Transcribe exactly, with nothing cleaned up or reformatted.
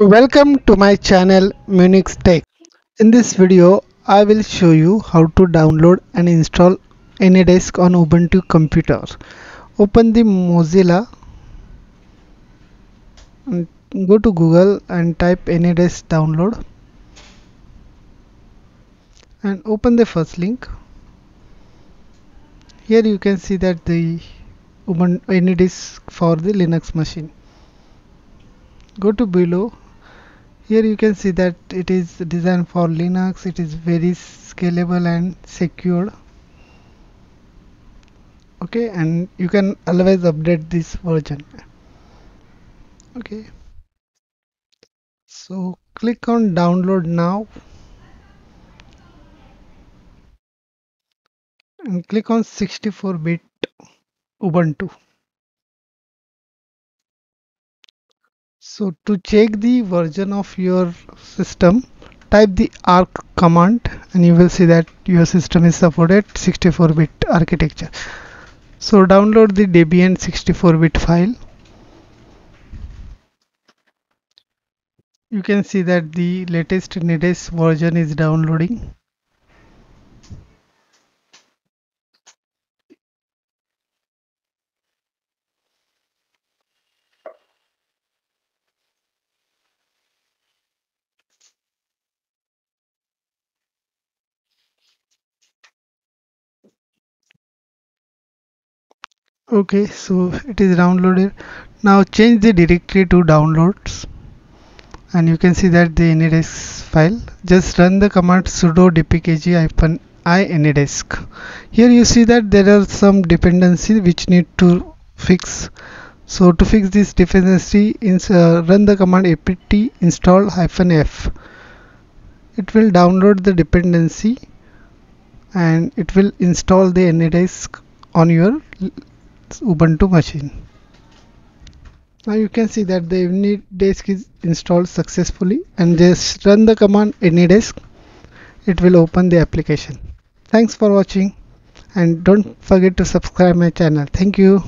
Welcome to my channel Munix Tech. In this video I will show you how to download and install AnyDesk on Ubuntu computer. Open the Mozilla and go to Google and type AnyDesk download and open the first link. Here you can see that the Ubuntu AnyDesk for the Linux machine. Go to below. Here you can see that it is designed for Linux. It is very scalable and secure. Okay, and you can always update this version. Okay, so click on download now and click on sixty-four bit Ubuntu. So to check the version of your system, type the arc command and you will see that your system is supported sixty-four bit architecture. So download the Debian sixty-four bit file. You can see that the latest AnyDesk version is downloading. Okay, so it is downloaded. Now change the directory to downloads and you can see that the AnyDesk file. Just run the command sudo dpkg -i AnyDesk. Here you see that there are some dependencies which need to fix. So to fix this dependency, uh, run the command apt install -f. It will download the dependency and it will install the AnyDesk on your Ubuntu machine. Now you can see that the AnyDesk is installed successfully and just run the command AnyDesk. It will open the application. Thanks for watching and don't forget to subscribe my channel. Thank you.